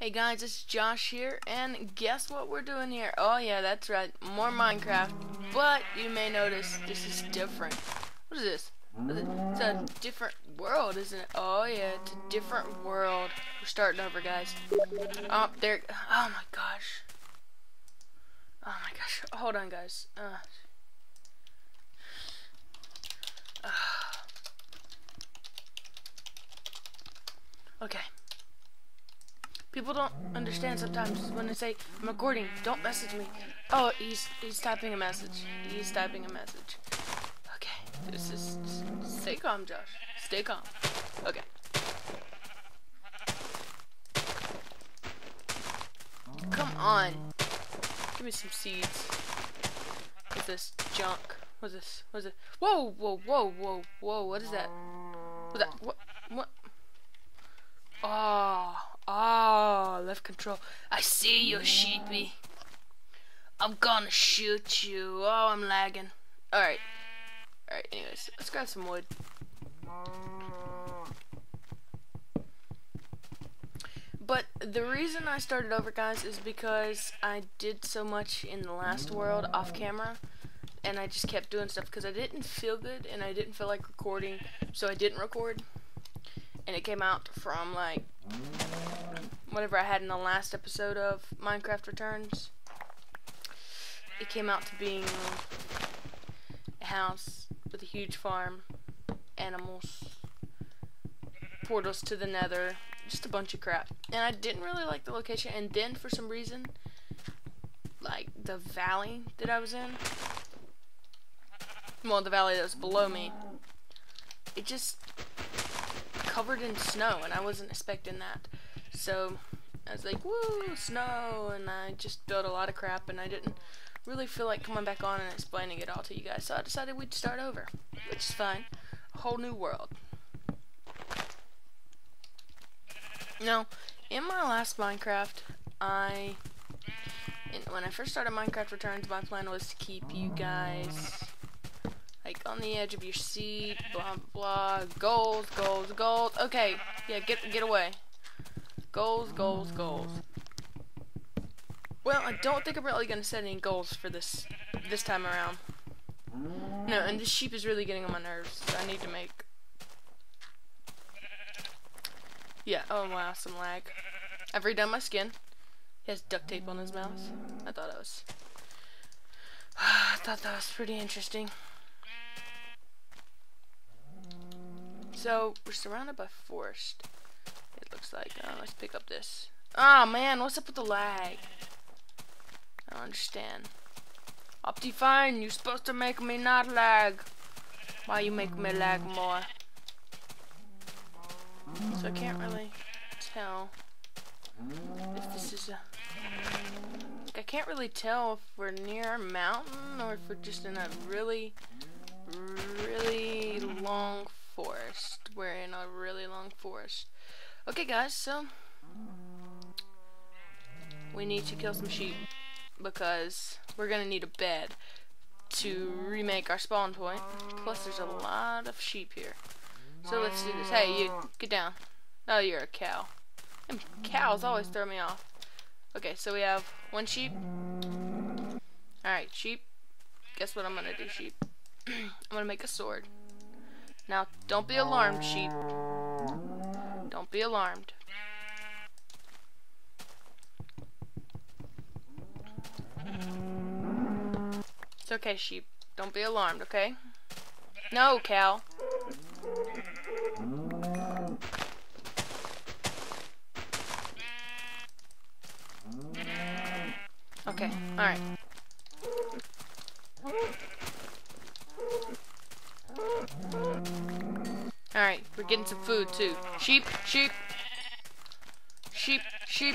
Hey guys, it's Josh here, and guess what we're doing here? Oh yeah, that's right, more Minecraft, but you may notice this is different. What is this? It's a different world, isn't it? Oh yeah, it's a different world. We're starting over, guys. Oh my gosh. Oh my gosh, hold on guys. Okay. People don't understand sometimes when they say, I'm recording, don't message me. Oh, he's typing a message. He's typing a message. Okay, this is... Stay calm, Josh. Stay calm. Okay. Come on. Give me some seeds. What's this junk? What's this? What's this? Whoa, whoa, whoa, whoa, whoa. What is that? What's that? What? What? Oh. Oh, left control. I see you, sheepy. I'm gonna shoot you. Oh, I'm lagging. Alright. Alright, anyways, let's grab some wood. But the reason I started over, guys, is because I did so much in the last world off camera. And I just kept doing stuff because I didn't feel good and I didn't feel like recording. So I didn't record. And it came out from like... whatever I had in the last episode of Minecraft Returns. It came out to being a house with a huge farm, animals, portals to the nether, just a bunch of crap. And I didn't really like the location, and then for some reason, like the valley that I was in, well, the valley that was below me, it just covered in snow, and I wasn't expecting that. So I was like, woo, snow, and I just built a lot of crap, and I didn't really feel like coming back on and explaining it all to you guys, so I decided we'd start over, which is fine. A whole new world. Now, in my last Minecraft, when I first started Minecraft Returns, my plan was to keep you guys, like, on the edge of your seat, blah, blah, gold, gold, gold, okay, yeah, get away. Goals, goals, goals. Well, I don't think I'm really going to set any goals for this time around. No, and this sheep is really getting on my nerves, so I need to make... Yeah, oh wow, some lag. I've redone my skin. He has duct tape on his mouth. I thought that was pretty interesting. So, we're surrounded by forest. It looks like. Let's pick up this. Ah, oh, man, what's up with the lag? I don't understand. Optifine, you're supposed to make me not lag. Why you make me lag more? So I can't really tell if this is a... Like, I can't really tell if we're near a mountain or if we're just in a really, really long forest. We're in a really long forest. Okay guys, so we need to kill some sheep because we're gonna need a bed to remake our spawn point, plus there's a lot of sheep here, so let's do this. Hey, you, get down. Oh, you're a cow. Them cows always throw me off. Okay, so we have one sheep. Alright, sheep, guess what I'm gonna do, sheep? I'm gonna make a sword. Now, don't be alarmed, sheep. Don't be alarmed. It's okay, sheep. Don't be alarmed, okay? No, cow. Okay, alright. Alright, we're getting some food too. Sheep, sheep, sheep, sheep.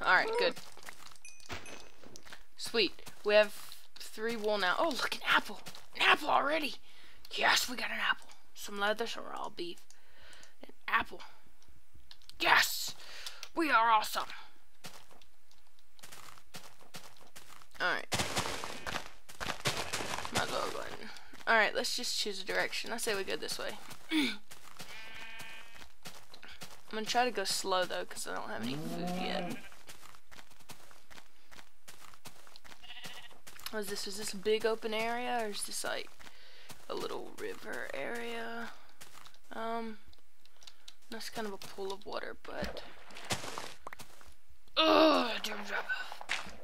Alright, good. Sweet. We have 3 wool now. Oh, look, an apple. An apple already. Yes, we got an apple. Some leather, some raw beef. An apple. Yes! We are awesome. Alright. Might as well go ahead. Alright, let's just choose a direction. I say we go this way. I'm gonna try to go slow though, because I don't have any food yet. What is this? Is this a big open area, or is this like a little river area? That's kind of a pool of water, but I do drop off.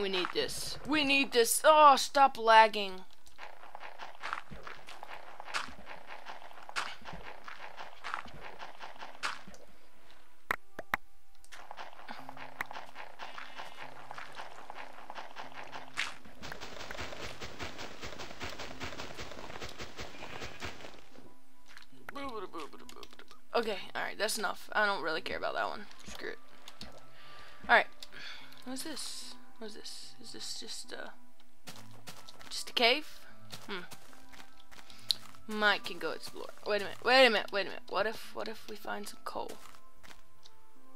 We need this. We need this. Oh, stop lagging. Okay, alright, that's enough. I don't really care about that one. Screw it. Alright. What's this? What's this? Is this just a cave? Mike can go explore. Wait a minute. What if we find some coal?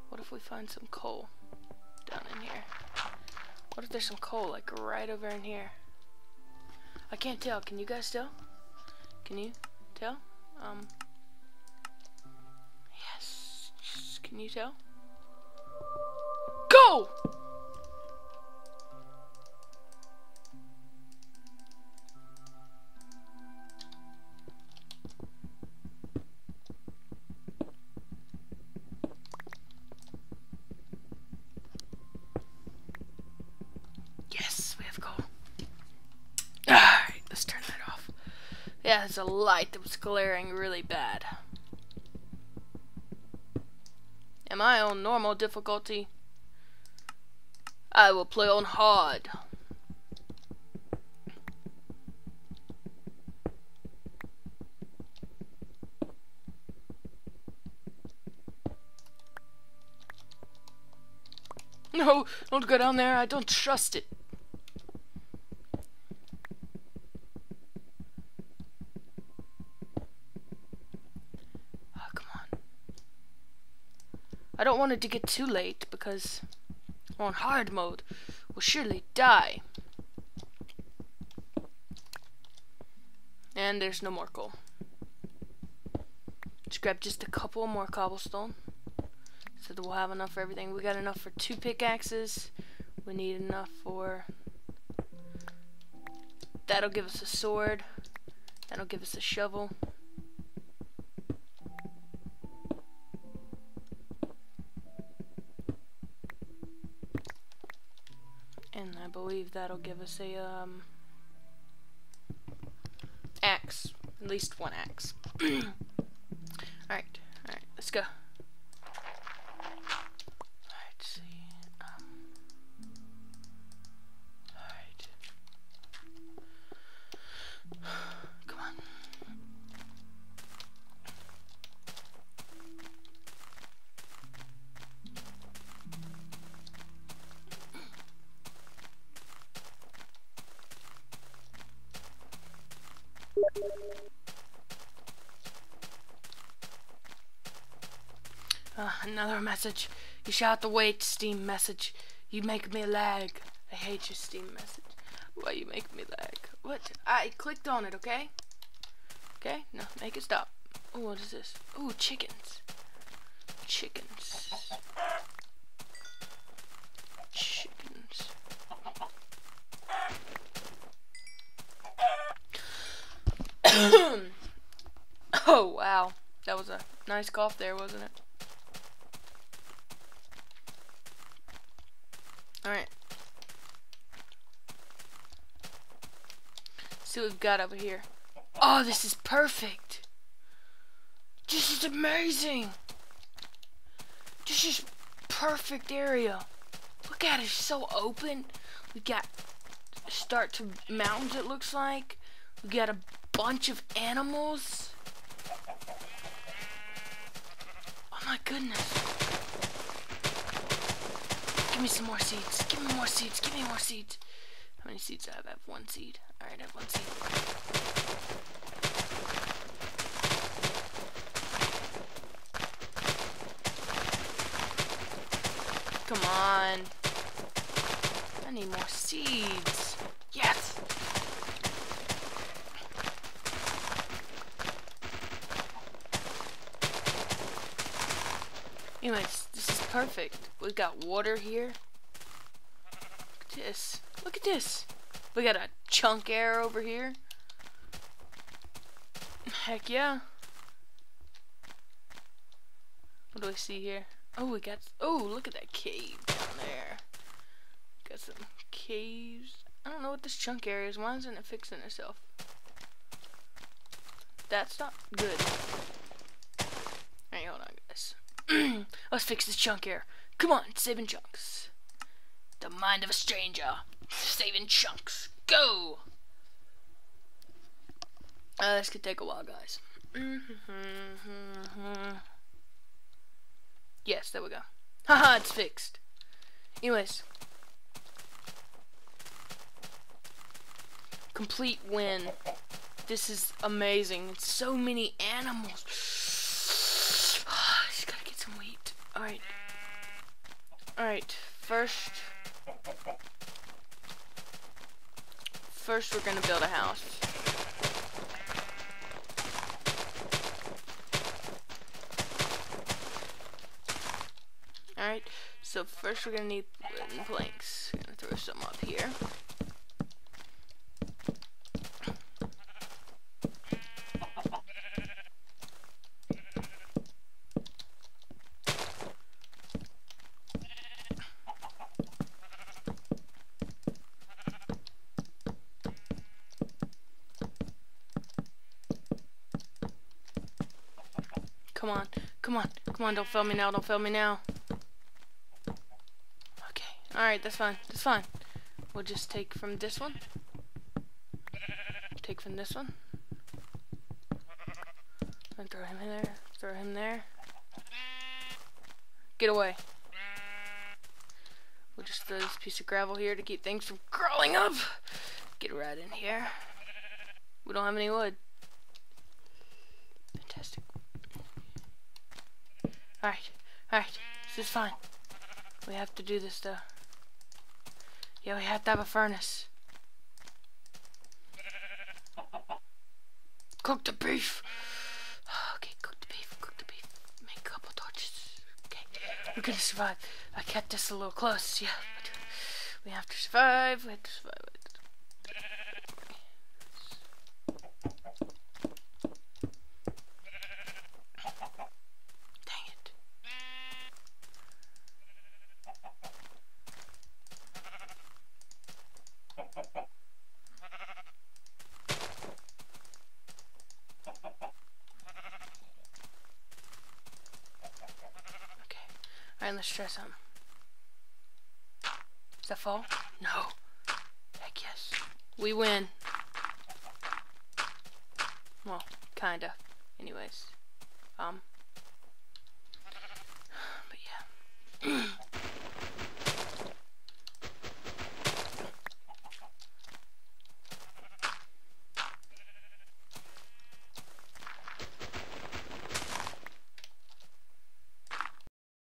What if we find some coal down in here? What if there's some coal like right over in here? I can't tell. Can you guys tell? Can you tell? Can you tell? Go! Yes, we have coal. Alright, let's turn that off. Yeah, there's a light that was glaring really bad. My own normal difficulty. I will play on hard. No, don't go down there. I don't trust it. I don't want it to get too late, because on hard mode we'll surely die. And there's no more coal. Let's grab just a couple more cobblestone, so that we'll have enough for everything. We got enough for 2 pickaxes. We need enough for... that'll give us a sword. That'll give us a shovel. I believe that'll give us a axe, at least one axe. All right, let's go. Let's see. All right, come on. Another message. You shall have to wait, Steam message. You make me lag. I hate your Steam message. Why you make me lag? What? I clicked on it, okay? Okay? No, make it stop. Ooh, what is this? Ooh, chickens. Chickens. Chickens. Oh, wow. That was a nice cough there, wasn't it? Alright. See what we've got over here. Oh, this is perfect. This is amazing. This is perfect area. Look at it, it's so open. We got start to mountains, it looks like. We got a bunch of animals. Oh my goodness. Give me some more seeds. Give me more seeds. Give me more seeds. How many seeds do I have? I have 1 seed. Alright, I have 1 seed. Come on. I need more seeds. Yes! Anyways, this is perfect. We've got water here. Look at this. Look at this. We got a chunk air over here. Heck yeah. What do we see here? Oh, we got... Oh, look at that cave down there. Got some caves. I don't know what this chunk area is. Why isn't it fixing itself? That's not good. Alright, hold on, guys. Let's fix this chunk area. Come on, saving chunks. The mind of a stranger. Saving chunks. Go! This could take a while, guys. Yes, there we go. Haha, it's fixed. Anyways. Complete win. This is amazing. It's so many animals. Just gotta get some wheat. Alright. Alright, first we're gonna build a house. Alright, so first we're gonna need wooden planks. I'm gonna throw some up here. Come on, come on, come on, don't fail me now, don't fail me now. Alright, that's fine, that's fine. We'll just take from this one. Take from this one. And throw him in there, throw him there. Get away. We'll just throw this piece of gravel here to keep things from crawling up. Get right in here. We don't have any wood. Fantastic. Alright, this is fine. We have to do this though. Yeah, we have to have a furnace. Cook the beef! Okay, cook the beef. Make a couple torches. Okay, we're gonna survive. I kept this a little close, yeah. We have to survive, we have to survive. Dang it. Alright, let's try something. Does that fall? No. Heck yes. We win. Well, kinda. Anyways.